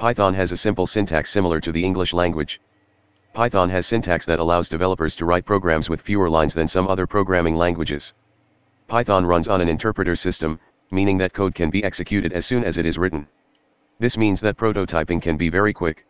Python has a simple syntax similar to the English language. Python has syntax that allows developers to write programs with fewer lines than some other programming languages. Python runs on an interpreter system, meaning that code can be executed as soon as it is written. This means that prototyping can be very quick.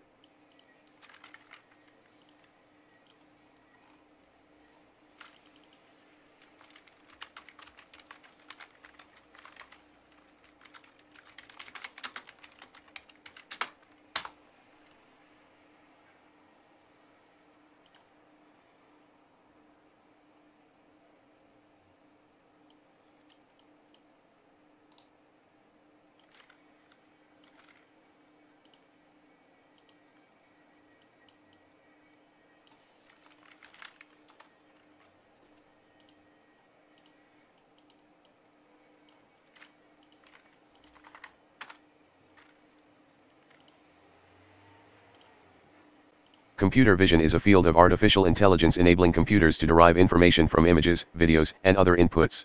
Computer vision is a field of artificial intelligence enabling computers to derive information from images, videos, and other inputs.